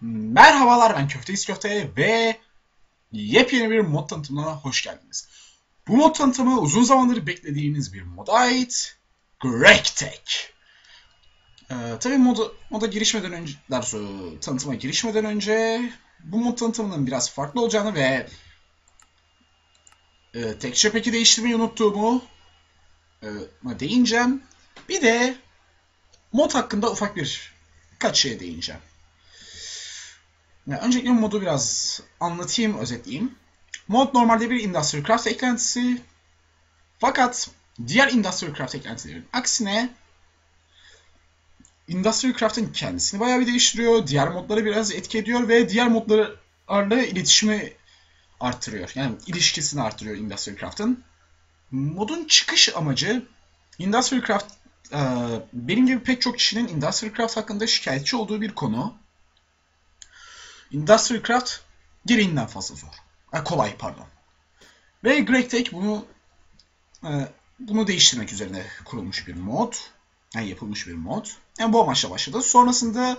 Merhabalar, ben Köfteyiz Köfte ve yepyeni bir mod tanıtımına hoş geldiniz. Bu mod tanıtımı uzun zamandır beklediğiniz bir moda ait, GregTech. Tabii moda girişmeden önce, tanıtıma girişmeden önce bu mod tanıtımının biraz farklı olacağını ve tek çepeki değiştirmeyi unuttuğumu değineceğim. Bir de mod hakkında ufak birkaç şeye değineceğim. Yani öncelikle modu biraz anlatayım, özetleyeyim. Mod normalde bir Industrial Craft eklentisi. Fakat diğer Industrial Craft eklentilerin aksine Industrial Craft'ın kendisini bayağı bir değiştiriyor. Diğer modları biraz etki ediyor ve diğer modlarla iletişimi artırıyor. Yani ilişkisini artırıyor Industrial Craft'ın. Modun çıkış amacı Industrial Craft, benim gibi pek çok kişinin Industrial Craft hakkında şikayetçi olduğu bir konu. Industrial Craft gereğinden fazla zor. Kolay pardon. Ve GregTech bunu değiştirmek üzerine kurulmuş bir mod. Yani yapılmış bir mod. Yani bu amaçla başladı. Sonrasında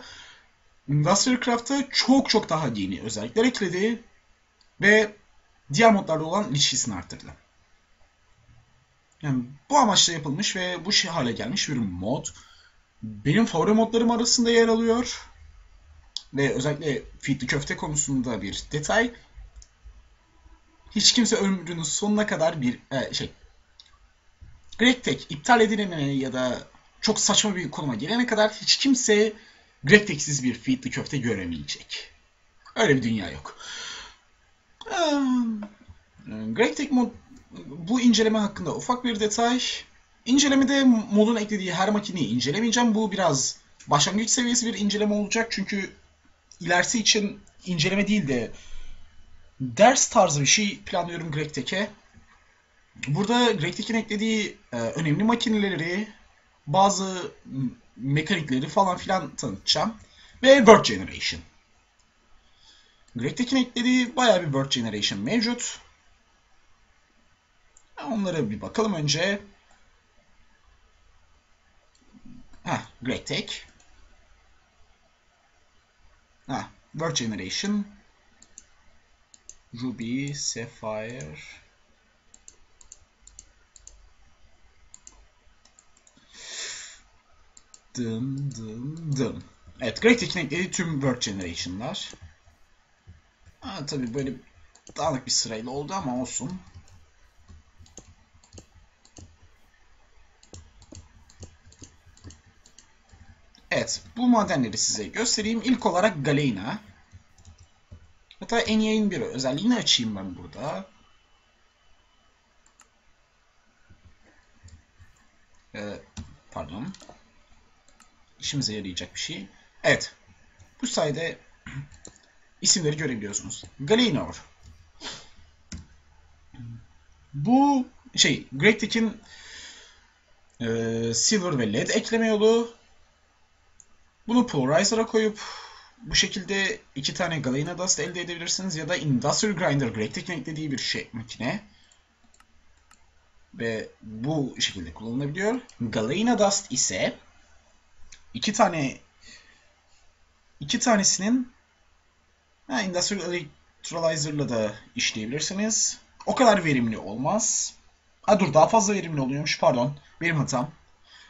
Industrial Craft'a çok daha yeni özellikler ekledi. Ve diğer modlarla olan ilişkisini arttırdı. Yani bu amaçla yapılmış ve bu hale gelmiş bir mod. Benim favori modlarım arasında yer alıyor. Ve özellikle Feed the Köfte konusunda bir detay. Hiç kimse ömrünün sonuna kadar bir GregTech iptal edilene ya da çok saçma bir konuma gelene kadar hiç kimse GregTech'siz bir Feed the Köfte göremeyecek. Öyle bir dünya yok. GregTech mod, bu inceleme hakkında ufak bir detay. İncelemede modun eklediği her makineyi incelemeyeceğim. Bu biraz başlangıç seviyesi bir inceleme olacak çünkü ilerisi için inceleme değil de ders tarzı bir şey planlıyorum GregTech'e. Burada GregTech'in eklediği önemli makineleri, bazı mekanikleri falan filan tanıtacağım. Ve World Generation. GregTech'in eklediği bayağı bir World Generation mevcut. Onlara bir bakalım önce. GregTech. World Generation. Ruby, Sapphire. Evet, GregTech'in eklediği tüm World Generation'lar. Tabii böyle dağınık bir sırayla oldu ama olsun. Evet, bu madenleri size göstereyim. İlk olarak galena. Hatta en yayın bir özelliğini açayım ben burada. Pardon. İşimize yarayacak bir şey. Evet. Bu sayede isimleri görebiliyorsunuz. Galena Ore. Bu GregTech'in silver ve led ekleme yolu. Bunu Polarizer'a koyup bu şekilde iki tane Galena Dust elde edebilirsiniz ya da Industrial Grinder GregTech'in eklediği bir makine. Ve bu şekilde kullanılabiliyor. Galena Dust ise iki tanesinin Industrial Electrolyzer'la da işleyebilirsiniz. O kadar verimli olmaz. Daha fazla verimli oluyormuş, pardon. Benim hatam.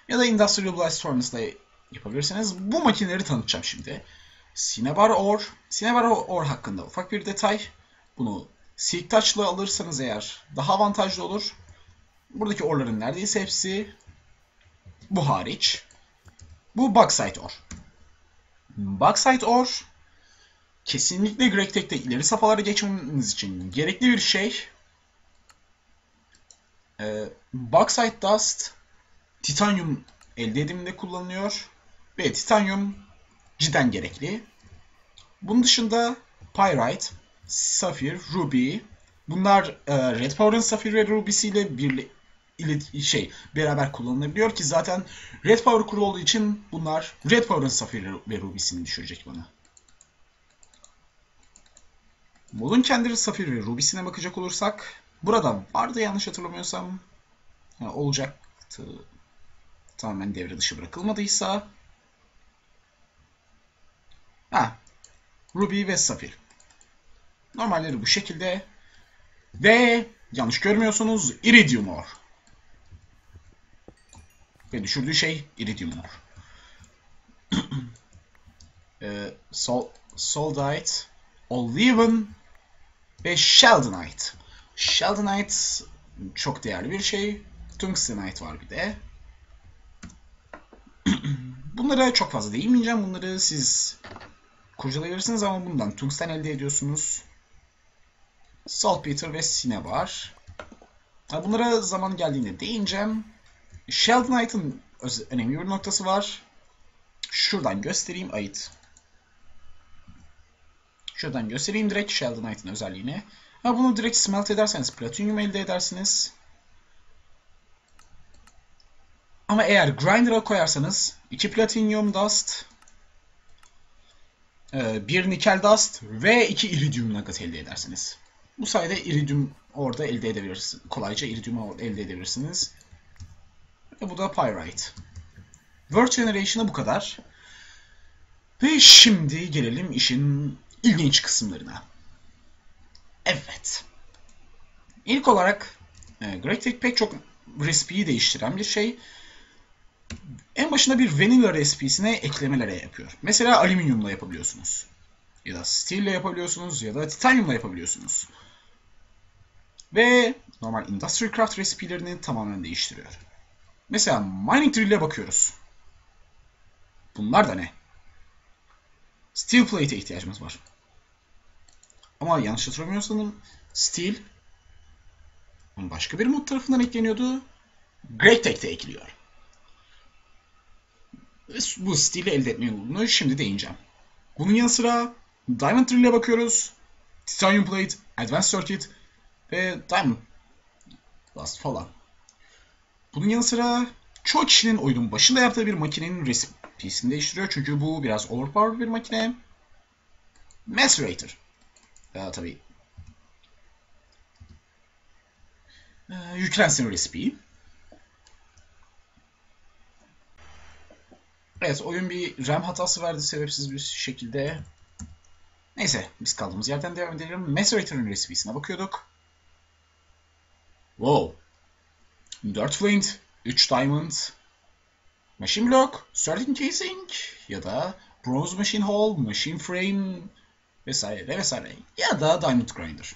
Ya da Industrial Blast Furnace'la yapabilirsiniz. Bu makineleri tanıtacağım şimdi. Cinnabar Ore. Cinnabar Ore hakkında ufak bir detay. Bunu Silk Touch'la alırsanız eğer daha avantajlı olur. Buradaki orların neredeyse hepsi, bu hariç. Bu Bauxite Ore. Bauxite Ore kesinlikle GregTech'te ileri safhalara geçmeniz için gerekli bir şey. Bauxite Dust titanyum elde ediminde kullanılıyor. Ve titanyum cidden gerekli. Bunun dışında Pyrite, Safir, Ruby. Bunlar Red Power'ın Safir ve Ruby'siyle beraber kullanılabiliyor ki zaten Red Power kuru olduğu için bunlar Red Power'ın Safir ve Ruby'sini düşürecek bana. Modun kendi Safir ve Ruby'sine bakacak olursak burada vardı yanlış hatırlamıyorsam. Olacaktı. Tamamen devre dışı bırakılmadıysa. Ruby ve Safir. Normalleri bu şekilde. Ve yanlış görmüyorsunuz, Iridium Ore. Ve düşürdüğü şey Iridium Ore. Soldite, Oliven ve Sheldonite. Sheldonite çok değerli bir şey. Tungstenite var bir de. Bunlara çok fazla değinmeyeceğim. Bunları siz kurcalayabilirsiniz ama bundan tungsten elde ediyorsunuz. Saltbeater ve Cine var. Bunlara zaman geldiğinde değineceğim. Sheldonite'ın önemli bir noktası var. Şuradan göstereyim. Ait. Şuradan göstereyim direkt Sheldonite'ın özelliğini. Bunu direkt smelt ederseniz platinyum elde edersiniz. Ama eğer grinder'a koyarsanız 2 Platinum Dust, 1 Nikel Dust ve 2 Iridium Nugget elde edersiniz. Bu sayede Iridium orada elde edebilirsiniz. Kolayca Iridium elde edebilirsiniz. Ve bu da Pyrite. World Generation'a bu kadar. Ve şimdi gelelim işin ilginç kısımlarına. Evet. İlk olarak GregTech pek çok recipe'yi değiştiren bir şey. En başında bir vanilla recipe'sine eklemelere yapıyor. Mesela alüminyumla yapabiliyorsunuz. Ya da stille yapabiliyorsunuz. Ya da titanyumla yapabiliyorsunuz. Ve normal Industrial Craft recipe'lerini tamamen değiştiriyor. Mesela mining drill'e bakıyoruz. Bunlar da ne? Steel plate'e ihtiyacımız var. Ama yanlış hatırlamıyorsam steel başka bir mod tarafından ekleniyordu. GregTech'te ekliyor. Bu stili elde etme yolunu şimdi değineceğim. Bunun yanı sıra Diamond Drill'e bakıyoruz. Titanium Plate, Advanced Circuit ve Diamond Dust falan. Bunun yanı sıra çoğu kişinin oyunun başında yaptığı bir makinenin resip'ini değiştiriyor. Çünkü bu biraz overpowered bir makine. Macerator. Tabii. Yüklensin recipe'yi. Evet, oyun bir RAM hatası verdi sebepsiz bir şekilde. Neyse, biz kaldığımız yerden devam edelim. Macerator'ın recipe'sine bakıyorduk. Wow. 4 flint, 3 diamond, machine block, starting casing ya da bronze machine hall, machine frame vesaire vesaire ya da diamond grinder.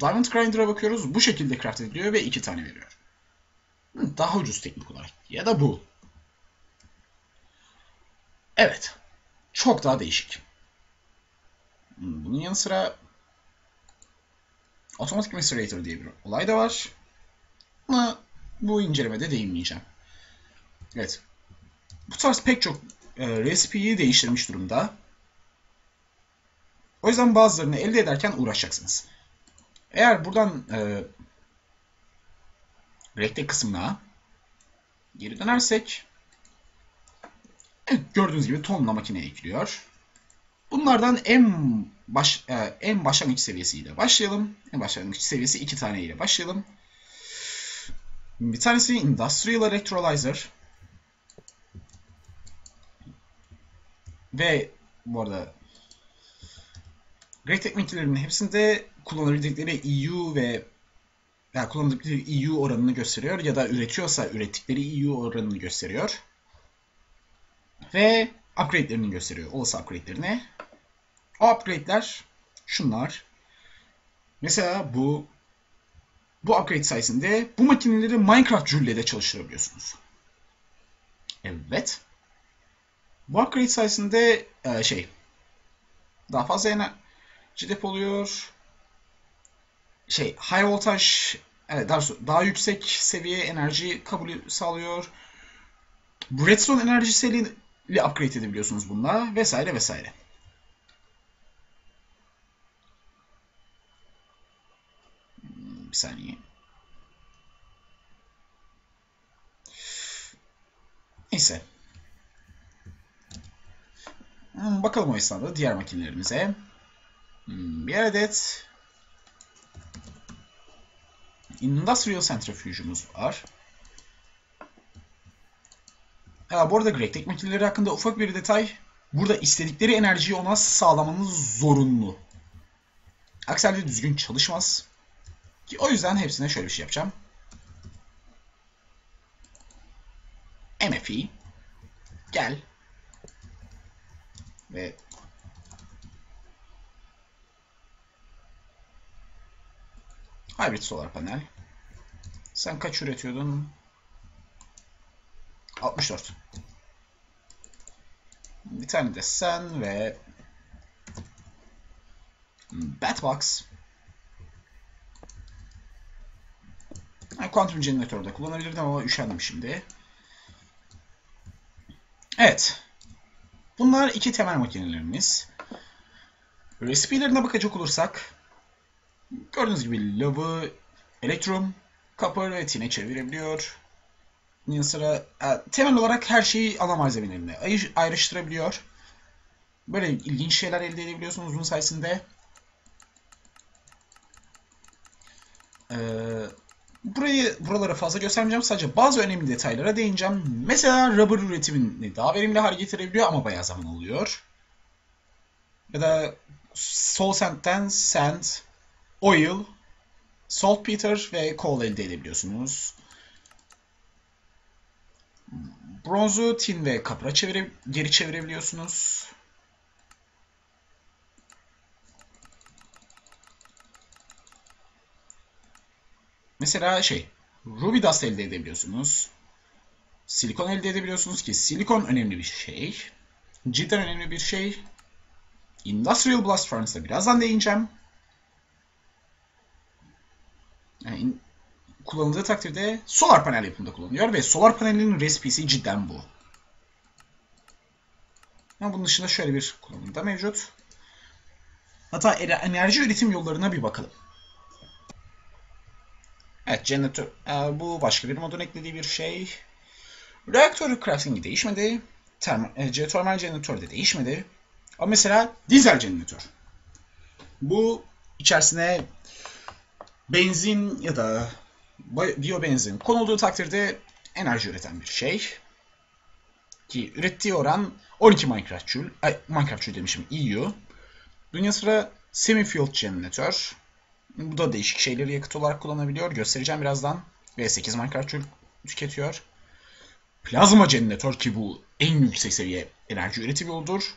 Diamond Grinder'a bakıyoruz. Bu şekilde craft ediliyor ve 2 tane veriyor. Daha ucuz teknik olarak. Ya da bu. Evet. Çok daha değişik. Bunun yanı sıra Automatic Macerator diye bir olay da var. Ama bu incelemede değinmeyeceğim. Evet. Bu tarz pek çok recipe'yi değiştirmiş durumda. O yüzden bazılarını elde ederken uğraşacaksınız. Eğer buradan GregTech kısmına geri dönersek, evet, gördüğünüz gibi tonla makineye ekliyor. Bunlardan en başlangıç seviyesiyle başlayalım. En başlangıç seviyesi 2 tane ile başlayalım. Bir tanesi Industrial Electrolyzer. Ve bu arada GregTech makinelerinin hepsinde kullanabildikleri EU ve kullanabildikleri EU oranını gösteriyor ya da üretiyorsa ürettikleri EU oranını gösteriyor. Ve upgrade'lerini gösteriyor. Olası upgrade'lerini. O upgrade'ler şunlar. Mesela bu upgrade sayesinde bu makineleri Minecraft Jule'de çalıştırabiliyorsunuz. Evet. Bu upgrade sayesinde daha fazla enerji depoluyor. High voltage, daha yüksek seviye enerji kabulü sağlıyor. Redstone enerjisiyle upgrade edebiliyorsunuz bununla vesaire vesaire. Bir saniye. Neyse. Bakalım o esnada diğer makinelerimize. Bir adet Industrial Centrifuge'umuz var. Bu arada GregTech makineleri hakkında ufak bir detay. Burada istedikleri enerjiyi ona sağlamanız zorunlu. Aksi halde düzgün çalışmaz. Ki o yüzden hepsine şöyle bir şey yapacağım. MFI gel ve Hybrid Solar Panel. Sen kaç üretiyordun? 64. Bir tane de sen ve Batbox. Yani Quantum Generator'u da kullanabilirdim ama üşendim şimdi. Evet. Bunlar iki temel makinelerimiz. Recipe'lerine bakacak olursak gördüğünüz gibi lavı, elektrum, copper ve tine çevirebiliyor. Bunun sıra temel olarak her şeyi ana malzemelerine ayrıştırabiliyor. Böyle ilginç şeyler elde edebiliyorsunuz bunun sayesinde. Buraları fazla göstermeyeceğim. Sadece bazı önemli detaylara değineceğim. Mesela rubber üretimini daha verimli hale getirebiliyor ama bayağı zaman alıyor. Ya da soul sand'den sand, oil, saltpeter ve coal elde edebiliyorsunuz. Bronzu tin ve kapra geri çevirebiliyorsunuz. Mesela ruby dust elde edebiliyorsunuz. Silikon elde edebiliyorsunuz ki silikon önemli bir şey. Cidden önemli bir şey. Industrial blast furnace'a birazdan değineceğim. Yani kullanıldığı takdirde solar panel yapımında kullanılıyor ve solar panelinin resipisi cidden bu. Ama bunun dışında şöyle bir kullanım da mevcut. Hatta enerji üretim yollarına bir bakalım. Evet, jeneratör. Bu başka bir modun eklediği bir şey. Reaktör crafting'i değişmedi. Geotermal jeneratör de değişmedi. Ama mesela diesel jeneratör. Bu içerisine benzin ya da biyobenzin konulduğu takdirde enerji üreten bir şey. Ki ürettiği oran 12 Minecraft demişim, EU. Dünya sıra semi-field jeneratör. Bu da değişik şeyleri yakıt olarak kullanabiliyor. Göstereceğim birazdan. Ve 8 Minecraft tüketiyor. Plazma jeneratör ki bu en yüksek seviye enerji üretim yoludur.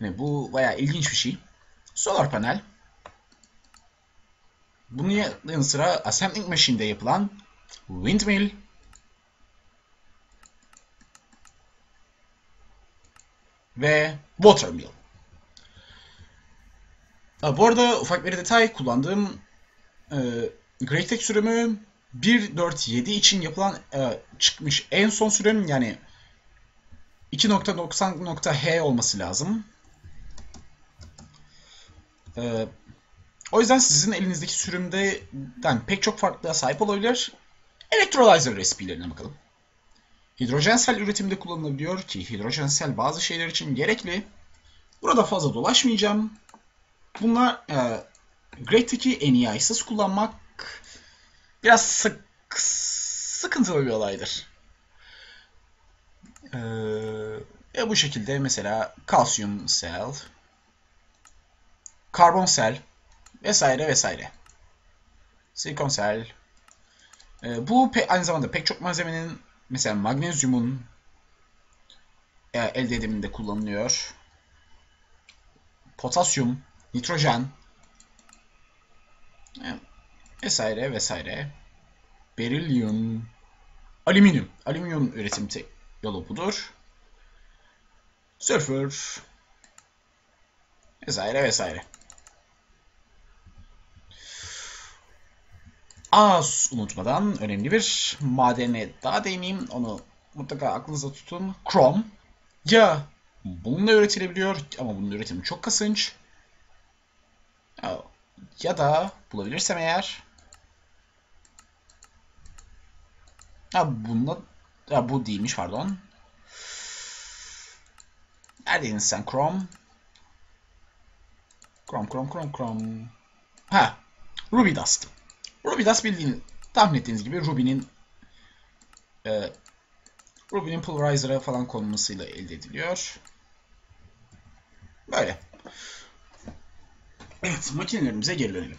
Yani bu bayağı ilginç bir şey. Solar panel. Bunun yanı sıra assembling machine'de yapılan windmill. Ve watermill. Bu arada ufak bir detay, kullandığım GregTech sürümü 1.4.7 için yapılan çıkmış en son sürüm, yani 2.90.h olması lazım. O yüzden sizin elinizdeki sürümden pek çok farklılığa sahip olabilir. Electrolyzer recipe'lerine bakalım. Hidrojensel üretimde kullanılabiliyor ki hidrojensel bazı şeyler için gerekli. Burada fazla dolaşmayacağım. Bunlar GregTech'i NEI'siz kullanmak biraz sıkıntılı bir olaydır. Bu şekilde mesela kalsiyum cell, karbon cell vesaire vesaire. Silikon cell. Bu aynı zamanda pek çok malzemenin, mesela magnezyumun elde ediminde kullanılıyor. Potasyum, nitrojen vesaire vesaire. Berilyum, alüminyum. Alüminyum üretim yolu budur. Sülfür vesaire vesaire. Az unutmadan önemli bir madene daha değineyim. Onu mutlaka aklınızda tutun. Krom. Ya bununla üretilebiliyor ama bunun üretimi çok kasınç. Ya da bulabilirsem eğer bu değilmiş, pardon. Neredeydin sen? Krom. Krom. Ruby Dust. Ruby Dust bildiğiniz, tahmin ettiğiniz gibi Ruby'nin Rubin'in Polarizer'a falan konmasıyla elde ediliyor. Böyle. Evet, makinelerimize geri dönelim.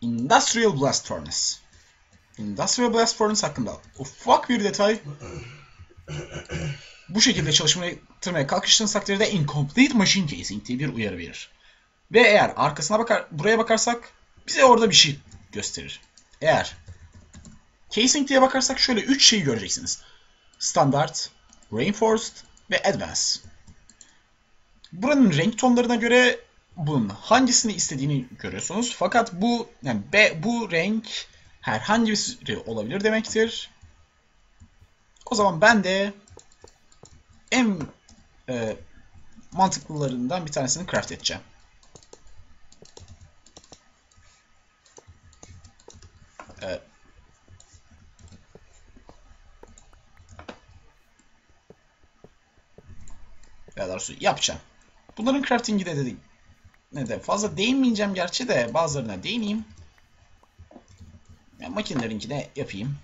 Industrial Blast Furnace. Industrial Blast Furnace hakkında ufak bir detay. Bu şekilde çalıştırmaya kalkıştığınız takdirde incomplete machine casing diye bir uyarı verir. Ve eğer arkasına buraya bakarsak bize orada bir şey gösterir. Eğer casing diye bakarsak şöyle 3 şeyi göreceksiniz. Standart, Reinforced ve Advanced. Buranın renk tonlarına göre bunun hangisini istediğini görüyorsunuz. Fakat bu yani bu renk herhangi biri olabilir demektir. O zaman ben de en mantıklılarından bir tanesini craft edeceğim. Ya da yapacağım. Bunların crafting'i de dedik. Ne de fazla değinmeyeceğim gerçi de bazılarına değineyim. Yani makinelerinkine yapayım.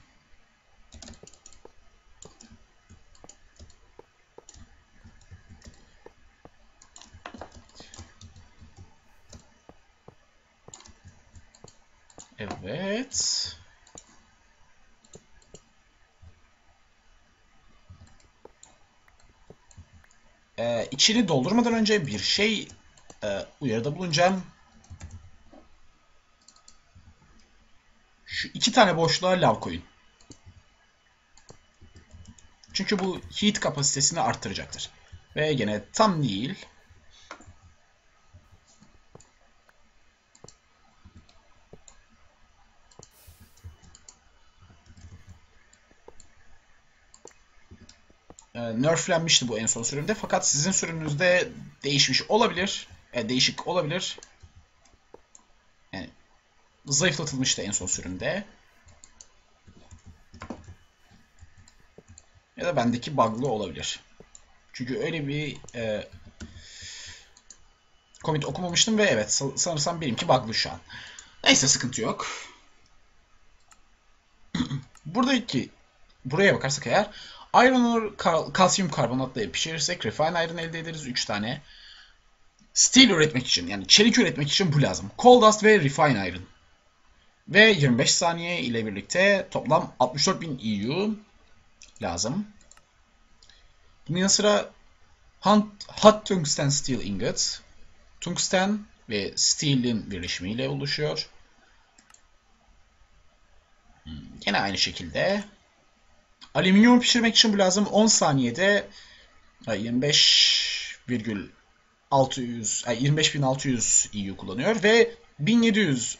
Evet. İçini doldurmadan önce bir şey uyarıda bulunacağım. Şu iki tane boşluğa lav koyun. Çünkü bu heat kapasitesini arttıracaktır. Ve gene tam değil. Nerflenmişti bu en son sürümde. Fakat sizin sürümünüzde değişmiş olabilir. Değişik olabilir. Yani zayıflatılmıştı en son sürümde. Ya da bendeki bug'lı olabilir. Çünkü öyle bir commit okumamıştım ve evet sanırsam benimki bug'lı şu an. Neyse sıkıntı yok. Buraya bakarsak eğer Iron Ore kalsiyum karbonatla pişirirsek Refine Iron elde ederiz. 3 tane. Steel üretmek için yani çelik üretmek için bu lazım. Coal Dust ve Refine Iron. Ve 25 saniye ile birlikte toplam 64.000 EU lazım. Bunun yanı sıra Hot Tungsten Steel Ingot. Tungsten ve Steel'in birleşimiyle oluşuyor. Yine aynı şekilde. Alüminyum pişirmek için bu lazım. 10 saniyede 25.600 EU kullanıyor ve 1700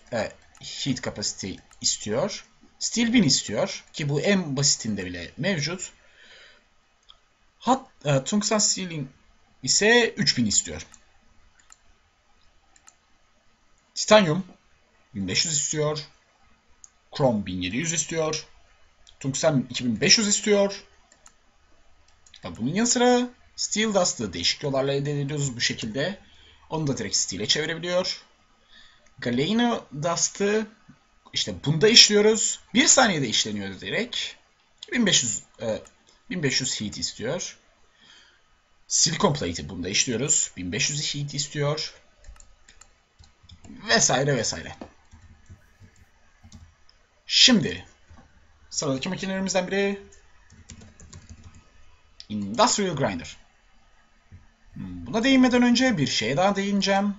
heat capacity istiyor. Steel 1000 istiyor ki bu en basitinde bile mevcut. Tungsten Steeling ise 3000 istiyor. Titanium 1500 istiyor. Krom 1700 istiyor. Tungsten 2500 istiyor. Ya bunun yanı sıra Steel Dust'ı değişik yollarla elde ediyoruz bu şekilde. Onu da direkt Steel'e çevirebiliyor. Galena Dust'ı işte bunda işliyoruz. 1 saniyede işleniyor direkt. 1500 heat istiyor. Silicon Plate'i bunda işliyoruz. 1500 heat istiyor. Vesaire vesaire. Şimdi sıradaki makinelerimizden biri Industrial Grinder. Buna değinmeden önce bir şeye daha değineceğim.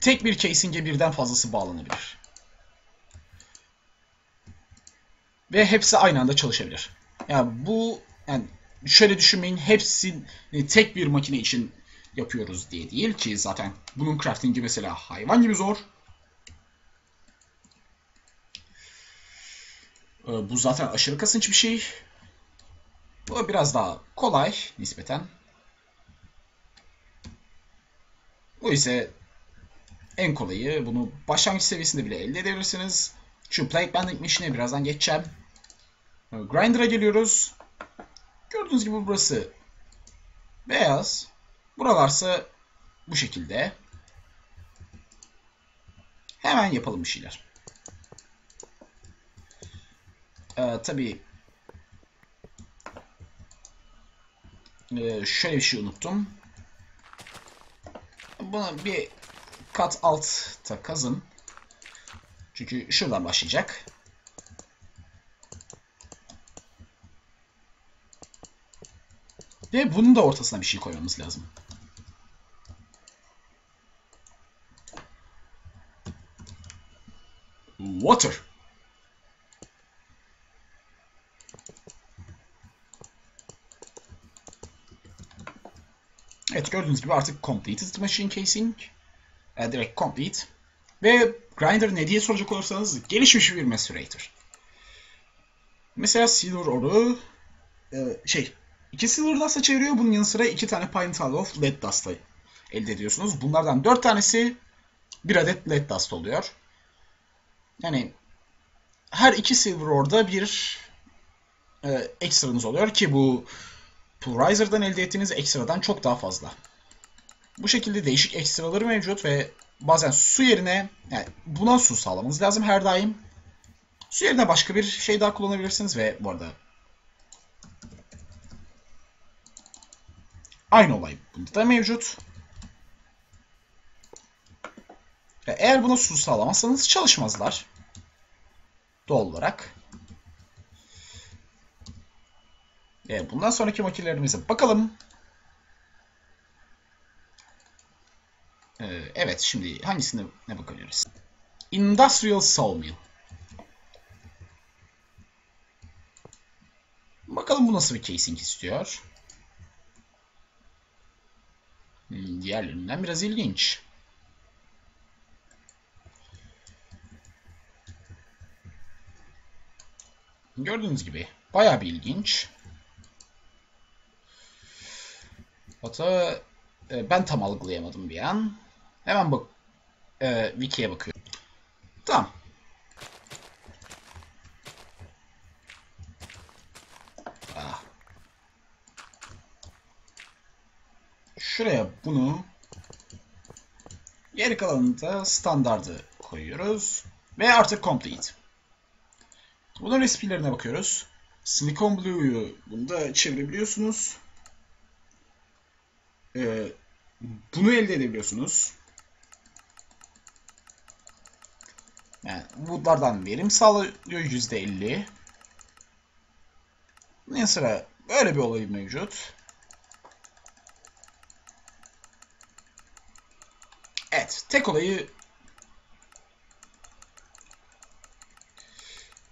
Tek bir casing'e birden fazlası bağlanabilir. Ve hepsi aynı anda çalışabilir. Yani bu şöyle düşünmeyin, hepsini tek bir makine için yapıyoruz diye değil ki zaten bunun crafting'i mesela hayvan gibi zor. Bu zaten aşırı kasınç bir şey. Bu biraz daha kolay nispeten. Bu ise en kolayı. Bunu başlangıç seviyesinde bile elde edebilirsiniz. Şu plate bending machine'e birazdan geçeceğim. Grinder'a geliyoruz. Gördüğünüz gibi burası beyaz. Buralarsa bu şekilde. Hemen yapalım bir şeyler. Tabii şöyle bir şey unuttum. Buna bir kat altta kazın. Çünkü şuradan başlayacak. Ve bunun da ortasına bir şey koymamız lazım. Water. Evet, gördüğünüz gibi artık completed machine casing. Direkt complete. Ve grinder ne diye soracak olursanız gelişmiş bir macerator. Mesela silver ore iki silver dust'a çeviriyor. Bunun yanı sıra 2 tane pintale of lead dust'a elde ediyorsunuz. Bunlardan 4 tanesi 1 adet lead dust oluyor. Yani her 2 silver ore'da bir ekstranız oluyor ki bu Polarizer'dan elde ettiğiniz ekstradan çok daha fazla. Bu şekilde değişik ekstraları mevcut ve bazen su yerine, yani buna su sağlamanız lazım her daim. Su yerine başka bir şey daha kullanabilirsiniz ve bu arada aynı olay bunda da mevcut. Ve eğer buna su sağlamazsanız çalışmazlar. Doğal olarak. Bundan sonraki makinelerimize bakalım. Evet, şimdi hangisine ne bakabiliriz? Industrial Sawmill. Bakalım bu nasıl bir casing istiyor. Diğerlerinden biraz ilginç. Gördüğünüz gibi bayağı bir ilginç. Hatta ben tam algılayamadım bir an. Hemen bak, wiki'ye bakıyorum. Tamam. Şuraya bunu, geri kalanını da standardı koyuyoruz. Ve artık complete. Bunun recipe'lerine bakıyoruz. Silicon Blue'yu bunu da çevirebiliyorsunuz. Bunu elde edebiliyorsunuz. Yani woodlardan verim sağlıyor %50. Bunun yanı sıra böyle bir olay mevcut. Evet, tek olayı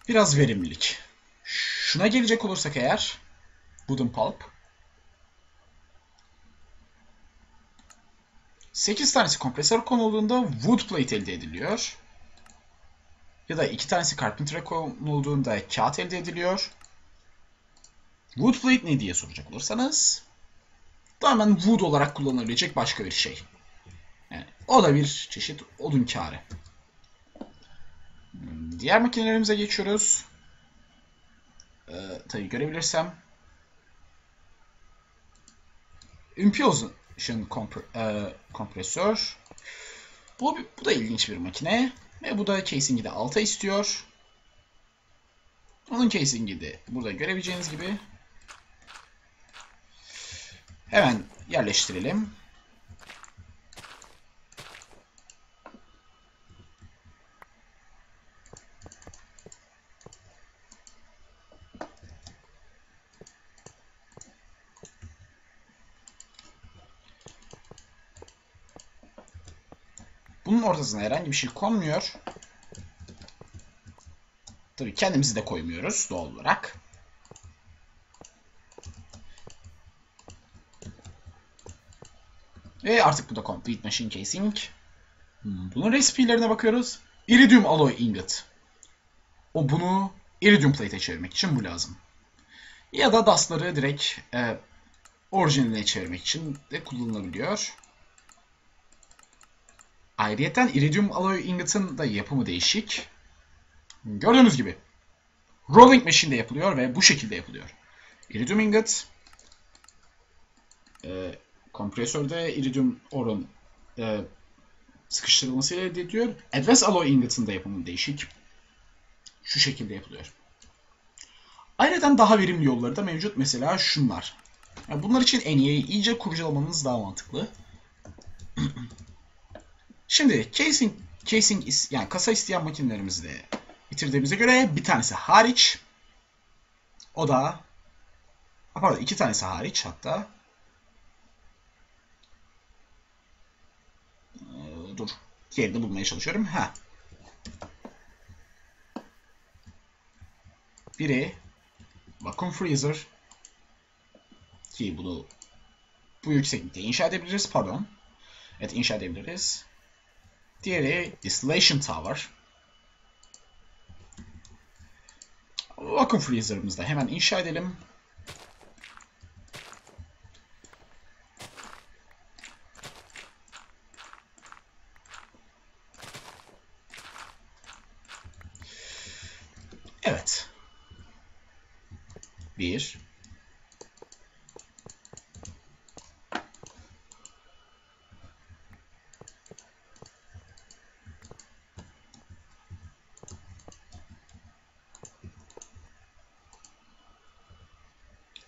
biraz verimlilik. Şuna gelecek olursak eğer, wooden pulp. 8 tanesi kompresör konulduğunda wood plate elde ediliyor. Ya da 2 tanesi carpenter'e konulduğunda kağıt elde ediliyor. Wood plate ne diye soracak olursanız tamamen wood olarak kullanılabilecek başka bir şey. Yani o da bir çeşit odun kârı. Diğer makinelerimize geçiyoruz. Tabii görebilirsem. Impulsion kompresör. Bu da ilginç bir makine. Ve bu da casing'i de alta istiyor. Onun casing'i de burada görebileceğiniz gibi. Hemen yerleştirelim. Bunun ortasına herhangi bir şey konmuyor. Tabii kendimizi de koymuyoruz doğal olarak. Ve artık bu da complete machine casing. Bunun recipe'lerine bakıyoruz. Iridium alloy ingot. Bunu iridium plate'e çevirmek için bu lazım. Ya da dust'ları direkt orijinaline çevirmek için de kullanılabiliyor. Ayrıyeten iridium alloy ingot'ın da yapımı değişik. Gördüğünüz gibi rolling machine'de yapılıyor ve bu şekilde yapılıyor. Iridium ingot kompresörde iridium ore'un sıkıştırılmasıyla elde ediliyor. Advanced Alloy Ingots'ın da yapımı değişik. Şu şekilde yapılıyor. Ayrıca daha verimli yolları da mevcut. Mesela şunlar. Yani bunlar için en iyi, iyice kurcalamanız daha mantıklı. Şimdi yani kasa isteyen makinelerimizi de bitirdiğimize göre bir tanesi hariç. O da pardon, iki tanesi hariç hatta. Dur. Diğerini bulmaya çalışıyorum. Ha. Biri vacuum freezer ki bunu bu yükseklikte inşa edebiliriz. Pardon. Evet, inşa edebiliriz. Diğeri Distillation Tower. Vacuum freezer'ımızı da hemen inşa edelim. Evet. Bir.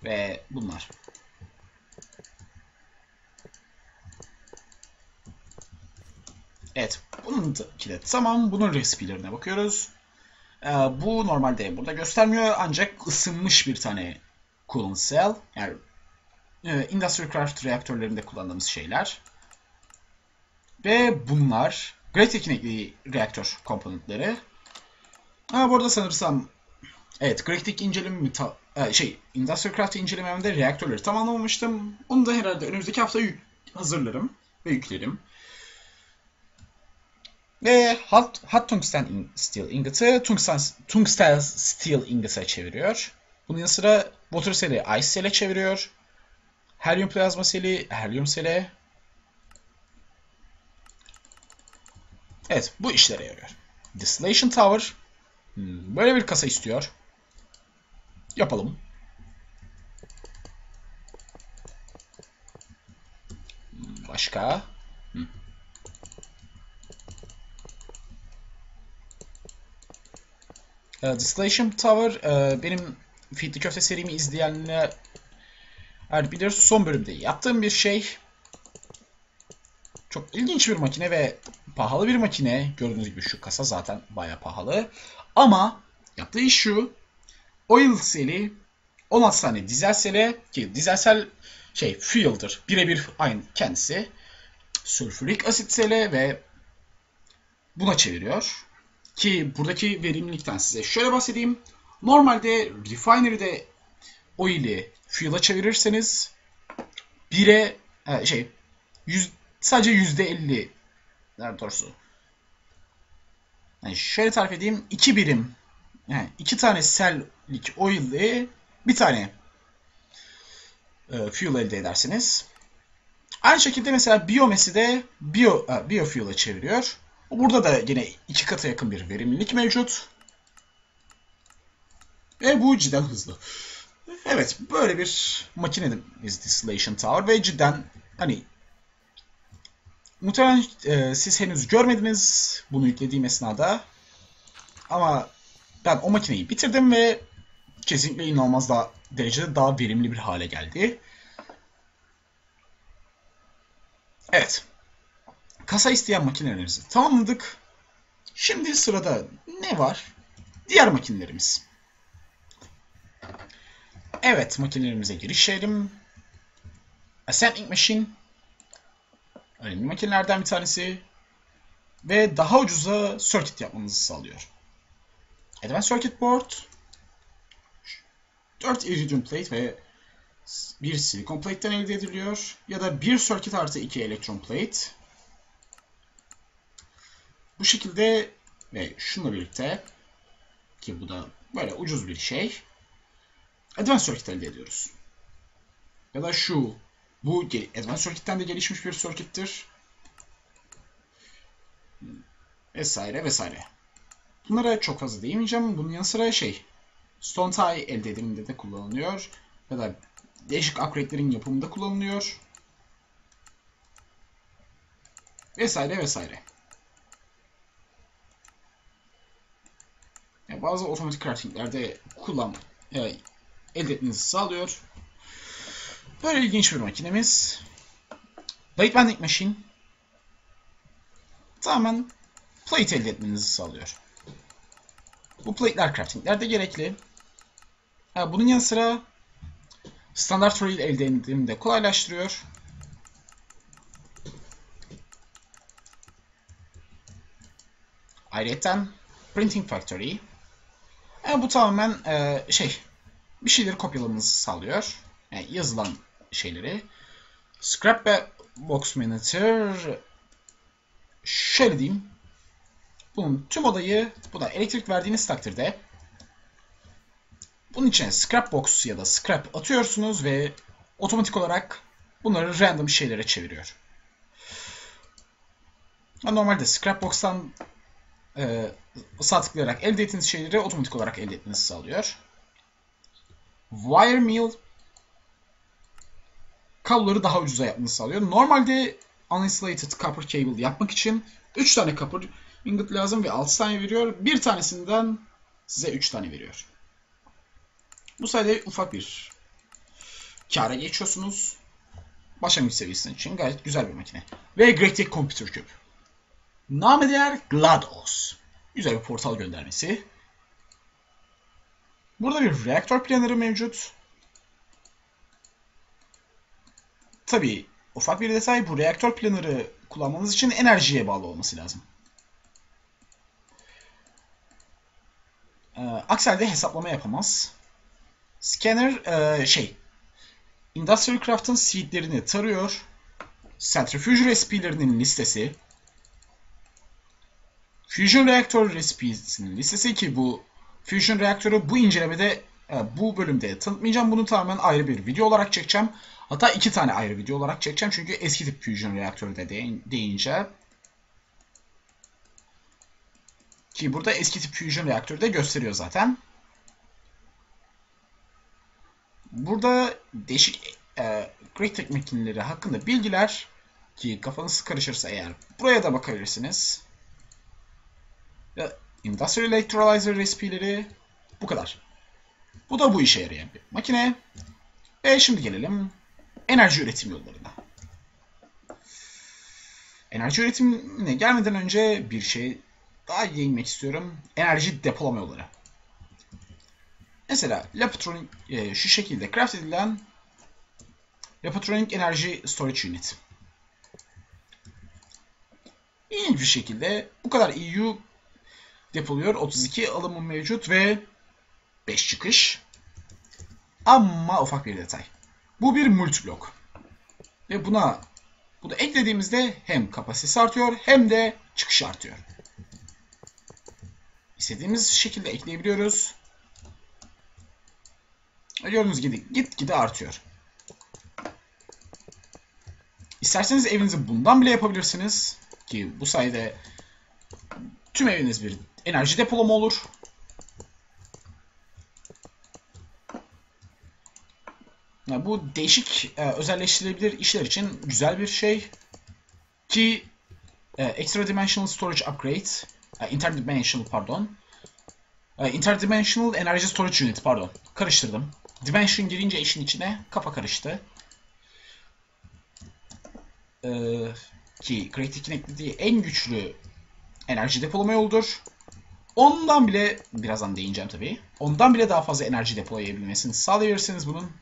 Ve bunlar. Evet. Bununki de tamam. Bunun recipe'lerine bakıyoruz. Bu normalde burada göstermiyor. Ancak ısınmış bir tane coolant cell. Yani Industrial Craft reaktörlerinde kullandığımız şeyler. Ve bunlar. GregTech'in eklediği reaktör komponentleri. Bu arada sanırsam evet, GregTech incelememi Industrial Craft'ı incelememde reaktörleri tamamlamamıştım. Onu da herhalde önümüzdeki hafta hazırlarım ve yüklerim. Ve hot tungsten steel ingot'ı tungsten steel ingot'a çeviriyor. Bunun yanı sıra water cell'i ice cell'e çeviriyor. Helyum plazma cell'i helyum cell'e. Evet, bu işlere yarıyor. Distillation Tower böyle bir kasa istiyor. Yapalım. Başka. Distillation Tower benim Feed the Köfte serimi izleyenler bilir, son bölümde yaptığım bir şey. Çok ilginç bir makine ve pahalı bir makine. Gördüğünüz gibi şu kasa zaten bayağı pahalı. Ama yaptığı iş şu. Oil cell'i 16 tane dizel cell'e, ki dizelsel fuel'dır. Birebir aynı kendisi. Sülfürik asit cell'e ve buna çeviriyor. Ki buradaki verimlilikten size şöyle bahsedeyim. Normalde refinery'de oil'i fuel'a çevirirseniz sadece %50 daha doğrusu. Yani şöyle tarif edeyim. 2 birim, yani 2 tane sellik oil'i bir tane fuel elde edersiniz. Aynı şekilde mesela biyomesi de biofuel'a çeviriyor. Burada da yine 2 kata yakın bir verimlilik mevcut. Ve bu cidden hızlı. Evet, böyle bir makinemiz Distillation Tower ve cidden hani muhtemelen siz henüz görmediniz bunu yüklediğim esnada. Ama ben o makineyi bitirdim ve kesinlikle inanılmaz derecede daha verimli bir hale geldi. Evet. Kasa isteyen makinelerimizi tamamladık. Şimdi sırada ne var? Diğer makinelerimiz. Evet, makinelerimize girişelim. Ascending Machine. Önemli makinelerden bir tanesi. Ve daha ucuza circuit yapmanızı sağlıyor. Advanced Circuit Board. 4 Iridium Plate ve 1 Silicon Plate'den elde ediliyor. Ya da 1 Circuit artı 2 Electron Plate. Bu şekilde ve şununla birlikte, ki bu da böyle ucuz bir şey, Advanced Circuit elde ediyoruz. Ya da bu Advanced Circuit'ten de gelişmiş bir circuit'tir. Vesaire vesaire. Bunlara çok fazla değinmeyeceğim. Bunun yanı sıra Stone Tie elde ediminde de kullanılıyor. Ya da değişik upgrade'lerin yapımında kullanılıyor. Vesaire vesaire. Yani bazı otomatik craftinglerde elde etmenizi sağlıyor. Böyle ilginç bir makinemiz. Plate bending machine tamamen plate elde etmenizi sağlıyor. Bu plate'ler craftinglerde gerekli. Bunun yanı sıra standart foil elde etmeni de kolaylaştırıyor. Ayrıca printing factory. Bu tamamen bir şeyleri kopyalamamızı sağlıyor. Yani yazılan şeyleri. Scrap ve box manager. Şöyle diyeyim. Bunun tüm odayı buna elektrik verdiğiniz takdirde bunun içine scrap box ya da scrap atıyorsunuz ve otomatik olarak bunları random şeylere çeviriyor. Normalde scrap box'tan sağ tıklayarak elde ettiğiniz şeyleri otomatik olarak elde etmenizi sağlıyor. Wire mill kabloları daha ucuza yapmanızı sağlıyor. Normalde uninsulated copper cable yapmak için 3 tane copper ingot lazım ve 6 tane veriyor. Bir tanesinden size 3 tane veriyor. Bu sayede ufak bir kâra geçiyorsunuz. Başlangıç seviyesi için gayet güzel bir makine. Ve GregTech Computer Cube. Namı diğer GLaDOS. Güzel bir portal göndermesi. Burada bir reaktör planörü mevcut. Tabii ufak bir detay, bu reaktör planörü kullanmanız için enerjiye bağlı olması lazım. Aksi halde hesaplama yapamaz. Scanner Industrial Craft'ın seedlerini tarıyor. Centrifuge recipe'lerinin listesi. Fusion Reaktör recipe'sinin listesi ki bu Fusion Reaktörü bu incelemede, bu bölümde tanıtmayacağım. Bunu tamamen ayrı bir video olarak çekeceğim. Hatta 2 tane ayrı video olarak çekeceğim. Çünkü eski tip Fusion Reaktörü de deyince. Ki burada eski tip Fusion Reaktörü de gösteriyor zaten. Burada değişik GregTech makineleri hakkında bilgiler. Ki kafanız karışırsa eğer buraya da bakabilirsiniz. Industrial Electrolyzer recipe'leri bu kadar. Bu da bu işe yarayan bir makine. Ve şimdi gelelim enerji üretim yollarına. Enerji üretimine gelmeden önce bir şey daha değinmek istiyorum. Enerji depolama yolları. Mesela Lapatronic şu şekilde craft edilen Lapatronic Energy Storage Unit. İlginç bir şekilde bu kadar EU depoluyor. 32 alımı mevcut ve 5 çıkış. Ama ufak bir detay. Bu bir multiblok. Ve buna bunu eklediğimizde hem kapasitesi artıyor hem de çıkış artıyor. İstediğimiz şekilde ekleyebiliyoruz. Gördüğünüz gibi gitgide artıyor. İsterseniz evinizi bundan bile yapabilirsiniz. Ki bu sayede tüm eviniz bir enerji depolama olur. Bu değişik özelleştirilebilir işler için güzel bir şey. Ki Extra Dimensional Storage Upgrade, Interdimensional Energy Storage Unit, pardon. Karıştırdım. Dimension girince işin içine kafa karıştı. Ki GregTech'in eklediği en güçlü enerji depolama yoludur. Ondan bile, birazdan değineceğim tabii. Ondan bile daha fazla enerji depolayabilmesini sağlayabilirsiniz bunun.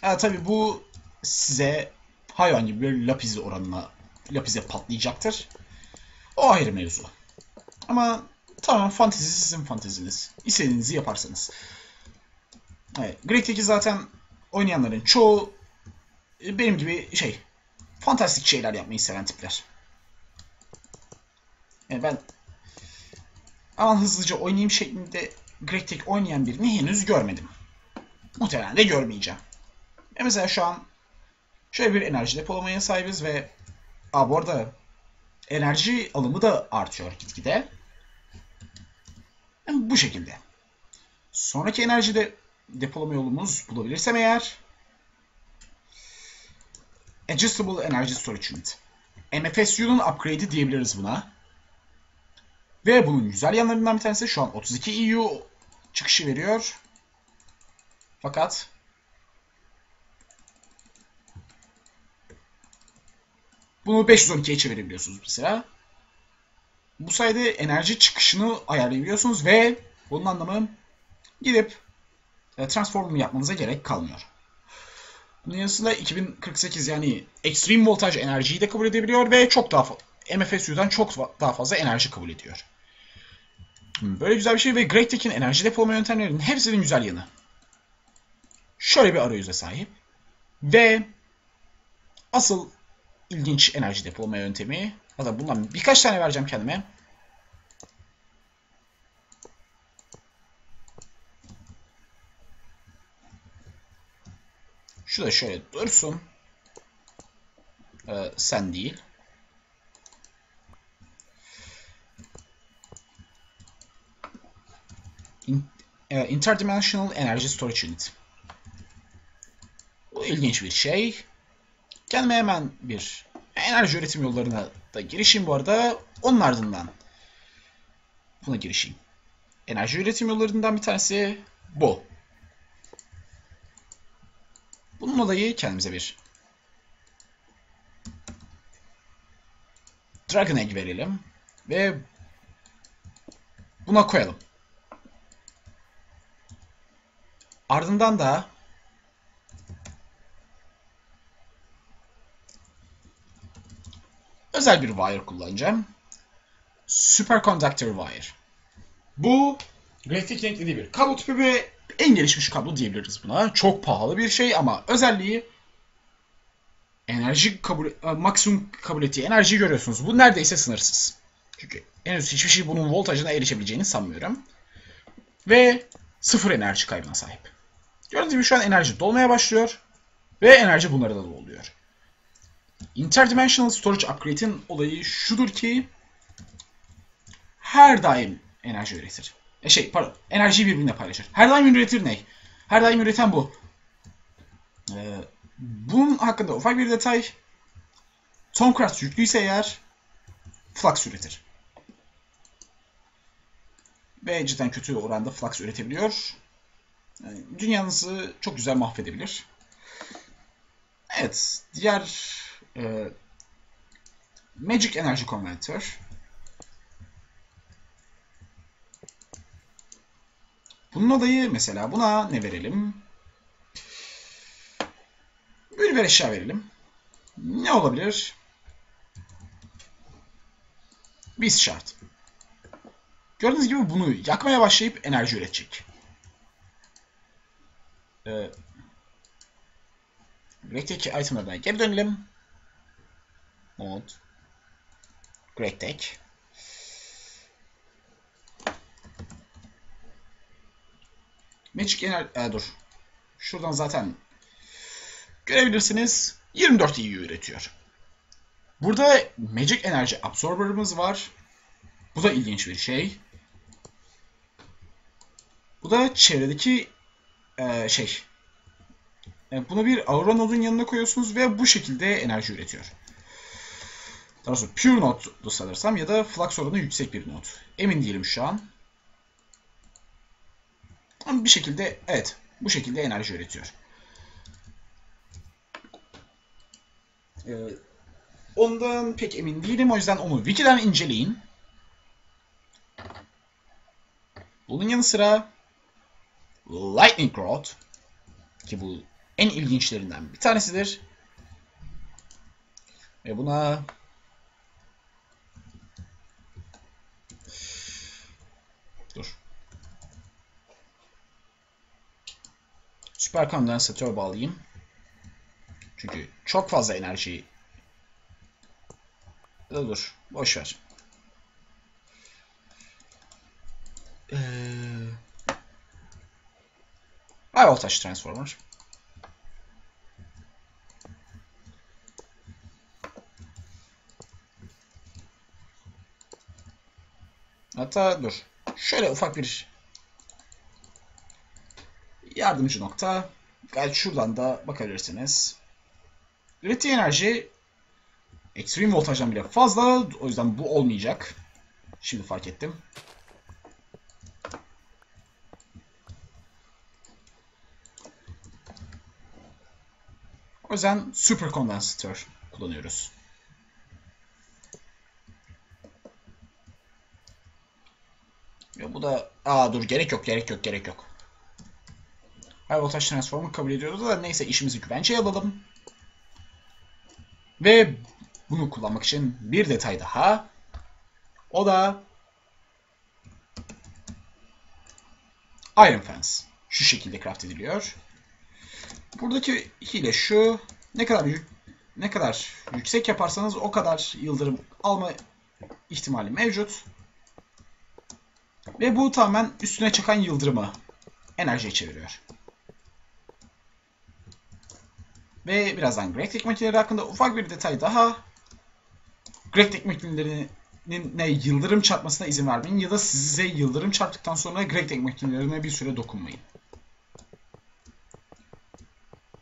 Tabii bu size hayvan gibi bir lapize patlayacaktır. O ayrı mevzu. Ama tamam, fantezi sizin fanteziniz. İstediğinizi yaparsanız. Evet, GregTech'i zaten oynayanların çoğu benim gibi fantastik şeyler yapmayı seven tipler. Yani ben aman hızlıca oynayayım şeklinde GregTech oynayan birini henüz görmedim. Muhtemelen de görmeyeceğim. Mesela şu an şöyle bir enerji depolamaya sahibiz ve bu arada enerji alımı da artıyor gitgide. Yani bu şekilde. Sonraki enerji depolama yolumuz, bulabilirsem eğer, Adjustable Energy Storage Unit. MFSU'nun upgrade'i diyebiliriz buna. Ve bunun güzel yanlarından bir tanesi şu an 32 EU çıkışı veriyor. Fakat bunu 512'ye çevirebiliyorsunuz mesela. Bu sayede enerji çıkışını ayarlayabiliyorsunuz ve bunun anlamı gidip transformunu yapmanıza gerek kalmıyor. Bunun yanısıyla 2048 yani Extreme Voltage enerjiyi de kabul edebiliyor ve çok daha MFSU'dan çok daha fazla enerji kabul ediyor. Böyle güzel bir şey ve GregTech'in enerji depolama yöntemlerinin hepsinin güzel yanı. Şöyle bir arayüze sahip ve asıl ilginç enerji depolama yöntemi, hatta bundan birkaç tane vereceğim kendime. Şu da şöyle dursun. Sen değil. Interdimensional Energy Storage Unit. Bu ilginç bir şey. Kendime hemen bir enerji üretim yollarına da girişeyim bu arada. Onun ardından buna girişeyim. Enerji üretim yollarından bir tanesi bu. Bunun olayı kendimize bir Dragon Egg verelim ve buna koyalım. Ardından da özel bir wire kullanacağım. Superconductor wire. Bu GregTech renklediği bir kablo tipi ve en gelişmiş kablo diyebiliriz buna. Çok pahalı bir şey ama özelliği enerji maksimum kabul ettiği enerjiyi görüyorsunuz. Bu neredeyse sınırsız. Çünkü henüz hiçbir şey bunun voltajına erişebileceğini sanmıyorum. Ve sıfır enerji kaybına sahip. Gördüğünüz gibi şu an enerji dolmaya başlıyor. Ve enerji bunlara da doluyor. Interdimensional Storage Upgrade'in olayı şudur ki her daim enerji üretir. Enerjiyi birbirine paylaşır. Her daim üretir ne? Her daim üreten bu. Bunun hakkında ufak bir detay. Tomcraft yüklüyse eğer flux üretir. Ve cidden kötü oranda flux üretebiliyor. Yani dünyanızı çok güzel mahvedebilir. Evet. Diğer Magic Energy Converter. Bunun olayı mesela buna ne verelim? Bir eşya verelim. Ne olabilir? Biz şart. Gördüğünüz gibi bunu yakmaya başlayıp enerji üretecek. GregTech itemlerden geri dönelim. Mod. GregTech. Magic Energy... dur. Şuradan zaten görebilirsiniz. 24 EU üretiyor. Burada Magic Energy Absorber'ımız var. Bu da ilginç bir şey. Bu da çevredeki bunu bir Aura Node'un yanına koyuyorsunuz ve bu şekilde enerji üretiyor. Daha sonra Pure Node'du sanırsam ya da flux oranı yüksek bir node. Emin değilim şu an. Ama bir şekilde evet bu şekilde enerji üretiyor. Ondan pek emin değilim. O yüzden onu Wiki'den inceleyin. Bunun yanı sıra Lightning Rod ki bu en ilginçlerinden bir tanesidir. Ve buna süperkondensatör bağlayayım. Çünkü çok fazla enerjiyi boş ver. High voltage transformer. Hatta dur. Şöyle ufak bir yardımcı nokta. Gayet şuradan da bakabilirsiniz. Ürettiği enerji ekstrem voltajdan bile fazla. O yüzden bu olmayacak. Şimdi fark ettim. O yüzden süper kondansatör kullanıyoruz. Ya bu da... Aa dur, gerek yok. High voltage transformer kabul ediyoruz da neyse, işimizi güvenceye alalım. Ve bunu kullanmak için bir detay daha. O da Iron Fence. Şu şekilde craft ediliyor. Buradaki hile şu. Ne kadar yüksek yaparsanız o kadar yıldırım alma ihtimali mevcut. Ve bu tamamen üstüne çakan yıldırımı enerjiye çeviriyor. Ve birazdan GregTech makineleri hakkında ufak bir detay daha. GregTech makinelerine yıldırım çarpmasına izin vermeyin ya da size yıldırım çarptıktan sonra GregTech makinelerine bir süre dokunmayın.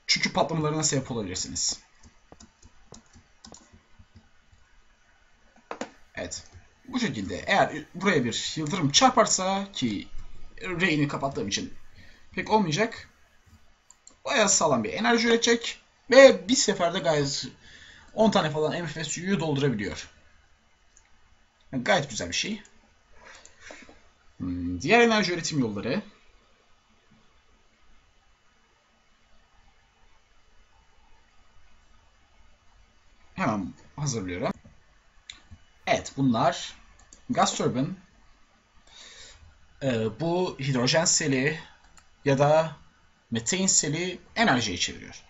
Çünkü patlamalarına sebep olabilirsiniz. Evet. Bu şekilde eğer buraya bir yıldırım çarparsa, ki reyini kapattığım için pek olmayacak, bayağı sağlam bir enerji üretecek ve bir seferde gayet 10 tane falan MFSU'yu doldurabiliyor. Yani gayet güzel bir şey. Diğer enerji üretim yolları. Hemen hazırlıyorum. Evet, bunlar gaz turbin, bu hidrojen seli ya da metan seli enerjiye çeviriyor.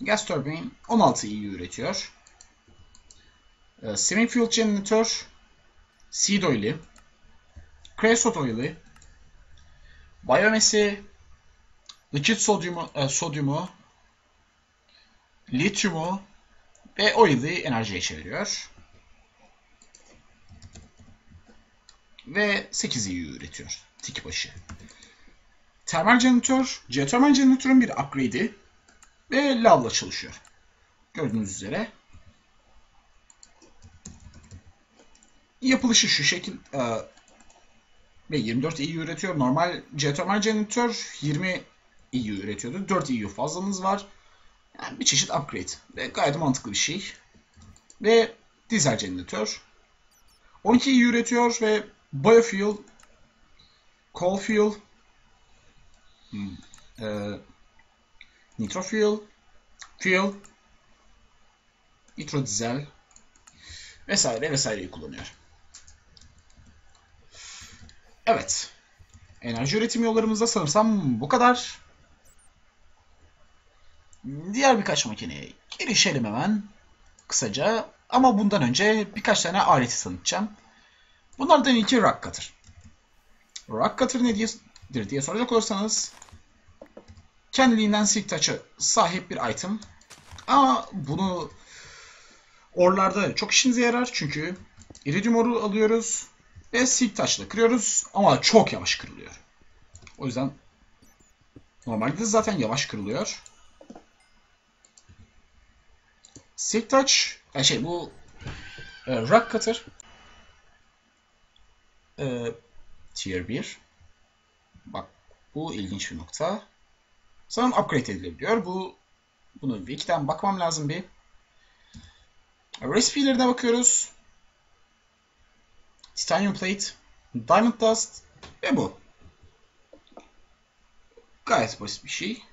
Gaz turbin 16 EU üretiyor. Semi-field Generator, seed oil'i, creosote oil'i, biyomesi, likit sodyumu, lityumu ve oil'i enerjiye çeviriyor. Ve 8 EU üretiyor tiki başı. Termal jeneratör, geotermal jeneratörün bir upgrade'i ve lavla çalışıyor. Gördüğünüz üzere. Yapılışı şu şekil ve 24 EU üretiyor. Normal geotermal jeneratör 20 EU üretiyordu. 4 EU fazlamız var. Yani bir çeşit upgrade. Ve gayet mantıklı bir şey. Ve dizel jeneratör 12 EU üretiyor ve biofuel, coal fuel, nitro fuel, nitro dizel vesaireyi kullanıyor. Evet. Enerji üretim yollarımızda sanırsam bu kadar. Diğer birkaç makineye girişelim hemen kısaca, ama bundan önce birkaç tane aleti tanıtacağım. Bunlardan ilki rock cutter. Rock cutter nedir diye soracak olursanız, kendiliğinden silk touch'a sahip bir item. Ama bunu orlarda çok işinize yarar, çünkü iridium oru alıyoruz ve silk touch'la kırıyoruz ama çok yavaş kırılıyor. O yüzden normalde zaten yavaş kırılıyor. Silk touch, yani bu rock cutter tier 1. Bak, bu ilginç bir nokta. Sanırım upgrade edilebiliyor. Bunu wiki'den bakmam lazım bir. Recipe'lerine bakıyoruz. Titanium plate, diamond dust ve bu. Gayet basit bir şey.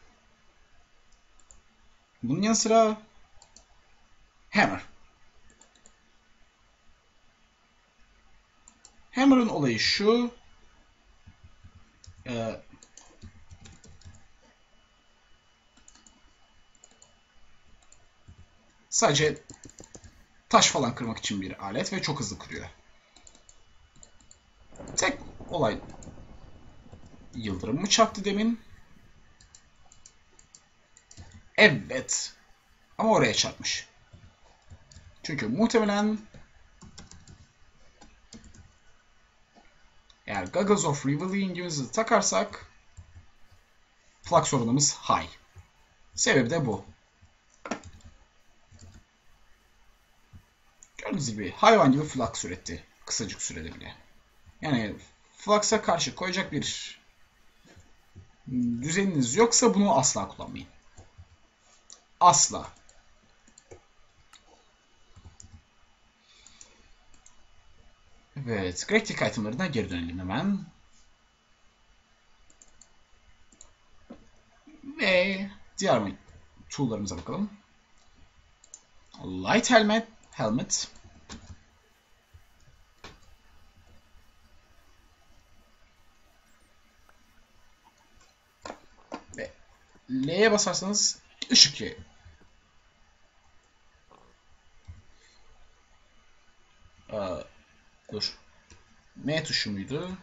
Bunun yanı sıra hammer. Hammer'ın olayı şu. Sadece taş falan kırmak için bir alet ve çok hızlı kırıyor. Tek olay yıldırım mı çarptı demin? Evet. Ama oraya çarpmış. Çünkü muhtemelen eğer Goggles of Reveling'imizi takarsak plak sorunumuz high. Sebebi de bu. Gördüğünüz gibi hayvan gibi flux üretti. Kısacık sürede bile. Yani flux'a karşı koyacak bir düzeniniz yoksa bunu asla kullanmayın. Asla. Evet. GregTech itemlarına geri dönelim hemen. Ve diğer tool'larımıza bakalım. Light helmet. Ve L'ye basarsanız ışık yayıyor. Dur. M tuşu muydu?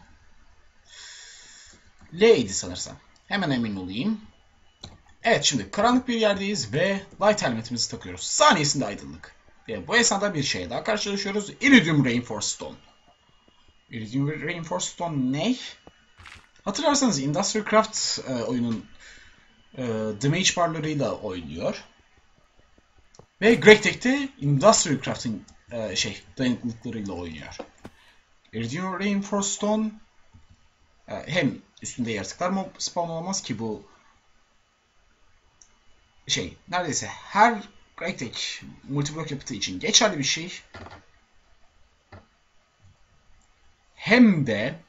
L'ydi sanırsam. Hemen emin olayım. Evet, şimdi karanlık bir yerdeyiz ve light helmetimizi takıyoruz. Saniyesinde aydınlık. Ve bu esnada bir şeye daha karşılaşıyoruz. Iridium Reinforced Stone. Iridium Reinforced Stone ne? Hatırlarsanız Industrial Craft oyunun damage barlarıyla oynuyor. Ve GregTech'te Industrial Craft'ın dayanıklılıklarıyla oynuyor. Iridium Reinforced Stone hem üstünde yaratıklar mı spawn olmaz ki bu neredeyse her GregTech multiblock yapıtı için geçerli bir şey. Hem de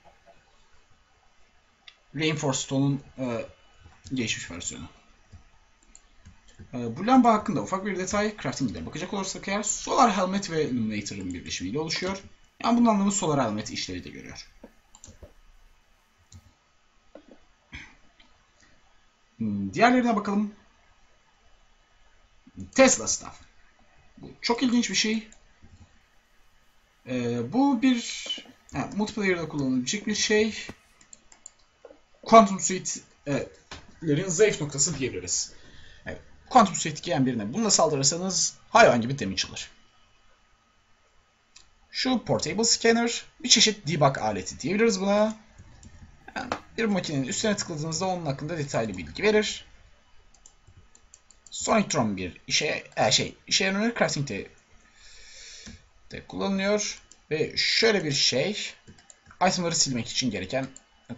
Reinforced Stone'un geçmiş versiyonu. Bu lamba hakkında ufak bir detay. Crafting'de bakacak olursak eğer Solar Helmet ve Illuminator'ın birleşimiyle oluşuyor. Yani bunun anlamı Solar Helmet işlevi de görüyor. Diğerlerine bakalım. Tesla Staff. Bu çok ilginç bir şey. Bu bir multiplayer'da kullanılabilecek bir şey. Quantum Suite'lerin zayıf noktası diyebiliriz. Evet, Quantum Suite giyen birine bununla saldırırsanız hayvan gibi damage alır. Şu Portable Scanner bir çeşit debug aleti diyebiliriz buna. Yani bir makinenin üstüne tıkladığınızda onun hakkında detaylı bilgi verir. Sonictron bir işe yarar. Crafting'de de kullanılıyor. Ve şöyle bir şey. Itemları silmek için gereken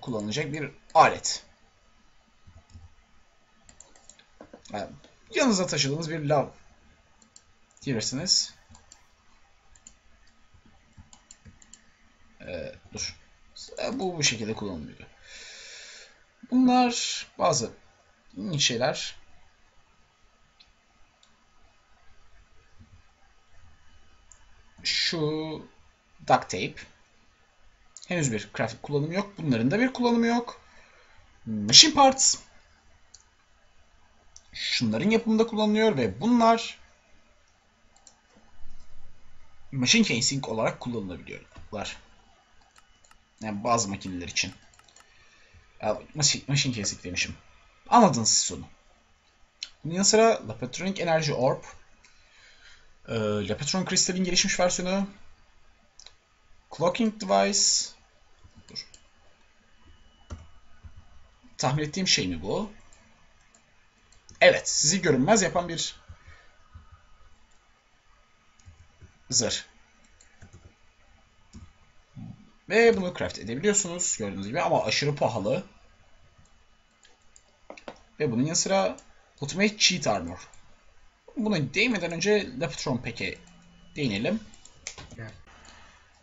kullanılacak bir alet. Yani yanınıza taşıdığınız bir lav diyebilirsiniz. Dur. Bu şekilde kullanılıyor. Bunlar bazı şeyler. Şu duct tape. Henüz bir grafik kullanımı yok. Bunların da bir kullanımı yok. Machine parts. Şunların yapımında kullanılıyor ve bunlar machine casing olarak kullanılabiliyorlar. Yani bazı makineler için. Machine casing demişim. Anladınız siz onu. Bunun yanı sıra Lapatronic Energy Orb. Lapatron Kristal'in gelişmiş versiyonu. Clocking Device. Dur. Tahmin ettiğim şey mi bu? Evet. Sizi görünmez yapan bir zırh. Ve bunu craft edebiliyorsunuz. Gördüğünüz gibi ama aşırı pahalı. Ve bunun yanı sıra Ultimate Cheat Armor. Buna değmeden önce Lapatron Pack'e değinelim.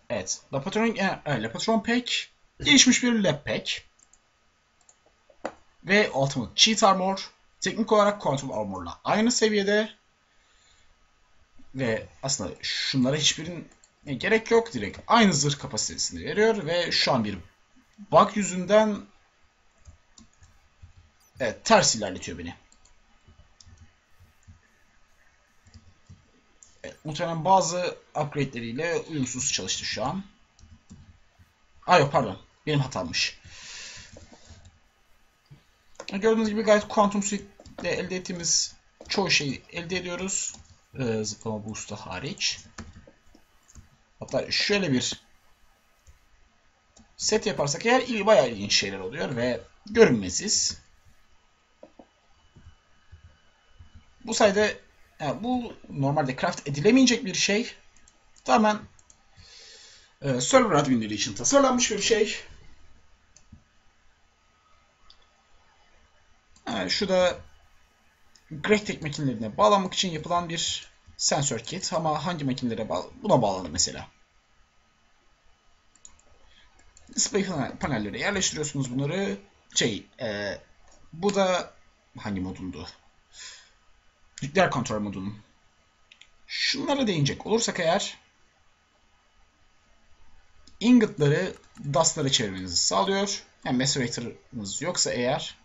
Evet. Lapatron Pack gelişmiş bir Lap Pack. Ve Ultimate Cheat Armor teknik olarak Quantum Armor'la aynı seviyede. Ve aslında şunlara hiçbirine gerek yok. Direkt aynı zırh kapasitesini veriyor. Ve şu an bir bug yüzünden ters ilerletiyor beni. Muhtemelen bazı upgrade'leriyle uyumsuz çalıştı şu an. Yok pardon. Benim hatammış. Gördüğünüz gibi gayet Quantum Suite'de elde ettiğimiz çoğu şeyi elde ediyoruz. Zıplama boost'u hariç. Hatta şöyle bir set yaparsak eğer bayağı ilginç şeyler oluyor ve görünmeziz. Bu sayede yani bu normalde craft edilemeyecek bir şey. Tamamen server adminleri için tasarlanmış bir şey. Yani şu da GregTech makinelerine bağlanmak için yapılan bir sensör kit. Ama hangi makinelere buna bağlanır mesela? Display panellere yerleştiriyorsunuz bunları. Bu da hangi modundu? Nükleer kontrol modunun. Şunlara değinecek olursak eğer ingotları dustlara çevirmenizi sağlıyor. Yani macerator'ınız yoksa eğer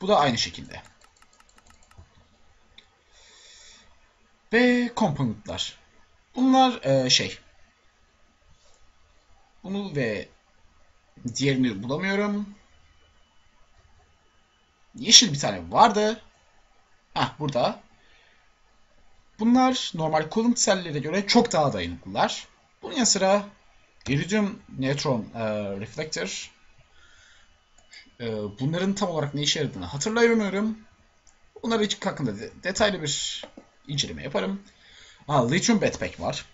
bu da aynı şekilde. Ve component'lar. Bunlar bunu ve diğerini bulamıyorum. Yeşil bir tane vardı. Heh, burada. Bunlar normal coolant cell'lere göre çok daha dayanıklılar. Bunun yanı sıra iridium neutron reflector. Bunların tam olarak ne işe yaradığını hatırlayamıyorum. Bunlar hakkında detaylı bir inceleme yaparım. Lityum Batpack var.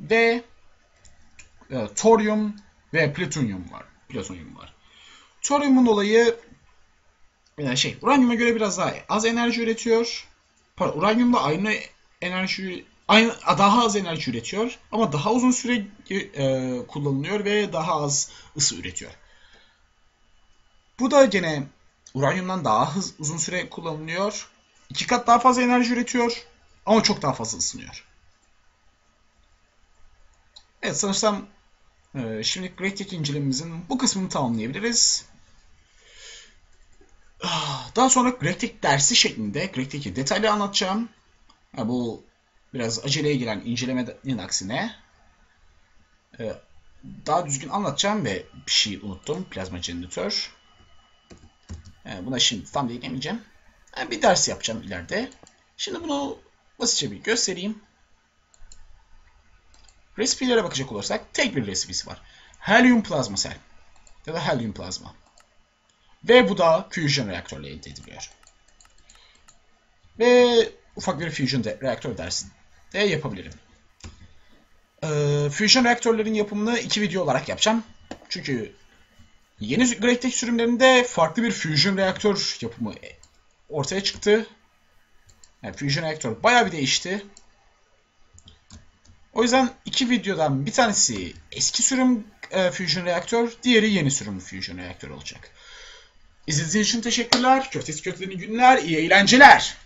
Ve Thorium ve Plütonyum var. Thorium'un olayı uranyuma göre biraz daha az enerji üretiyor. Uranyumla daha az enerji üretiyor ama daha uzun süre kullanılıyor ve daha az ısı üretiyor. Bu da gene uranyumdan daha uzun süre kullanılıyor. 2 kat daha fazla enerji üretiyor ama çok daha fazla ısınıyor. Evet sanırsam şimdi GregTech incelememizin bu kısmını tamamlayabiliriz. Daha sonra GregTech dersi şeklinde GregTech'i detaylı anlatacağım. Bu biraz aceleye giren incelemenin aksine daha düzgün anlatacağım ve bir şey unuttum. Plazma jeneratör. Buna şimdi tam değinemeyeceğim. Bir ders yapacağım ileride. Şimdi bunu basitçe bir göstereyim. Resipilere bakacak olursak tek bir resipisi var. Helium plazma sel. Ya da helium plazma. Ve bu da fusion reaktörle elde ediliyor. Ve ufak bir fusion reaktör dersi de yapabilirim. Fusion reaktörlerin yapımını 2 video olarak yapacağım. Çünkü yeni GregTech sürümlerinde farklı bir fusion reaktör yapımı ortaya çıktı. Yani fusion reaktör bayağı bir değişti. O yüzden 2 videodan bir tanesi eski sürüm fusion reaktör, diğeri yeni sürüm fusion reaktör olacak. İzlediğiniz için teşekkürler. Köfteyiz Köfte'nin günler, iyi eğlenceler.